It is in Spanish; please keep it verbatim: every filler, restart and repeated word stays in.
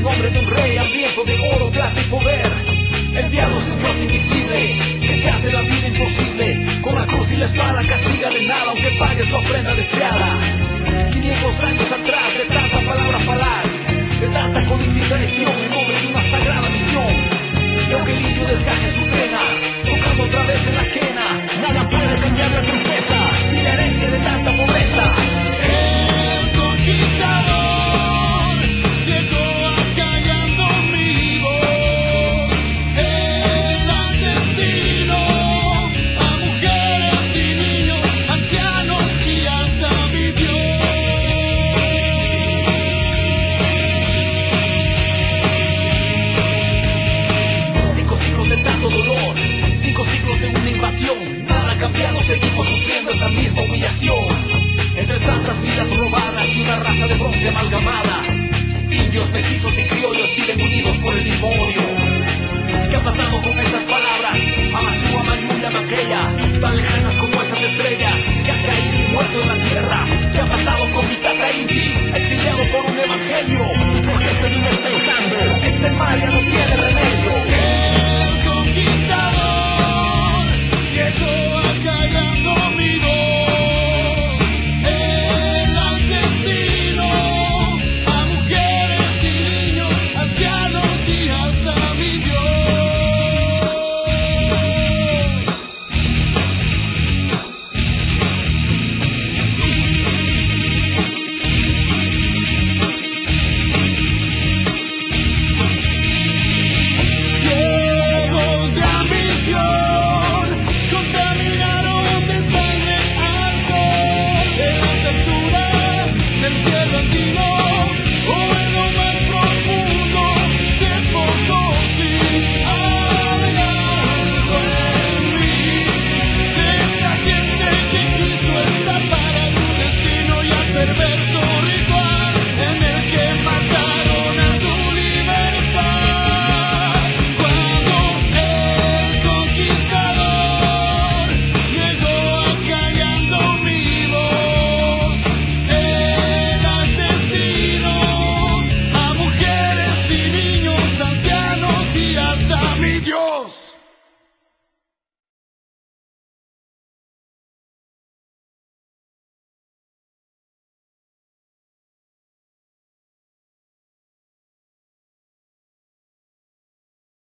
el nombre de un rey, hambriento de oro, plata y poder. Enviados de un Dios invisible, que case la vida imposible. Con la cruz y la espada castiga de nada, aunque pagues la ofrenda deseada. quinientos años atrás, de tanta palabra falaz, de tanta codicia traición, en nombre de una sagrada misión. Y aunque el indio desgaje su pena, tocando otra vez en la quena, nada puede cambiar la trompeta y la herencia de tanta pobreza. El conquistador llegó. Cambiando seguimos sufriendo esa misma humillación. Entre tantas vidas robadas y una raza de bronce amalgamada, indios, mestizos y criollos viven unidos por el mismo odio. ¿Qué ha pasado con esas palabras? Amasúa, Mayuya, Macreya, tan lejanas como esas estrellas, que ha caído y muerto en la tierra. ¿Qué ha pasado con mi tata Inti, exiliado por un evangelio? Porque seguimos pensando, este mal ya no tiene remedio. El conquistador llegó a cagando mi perverso.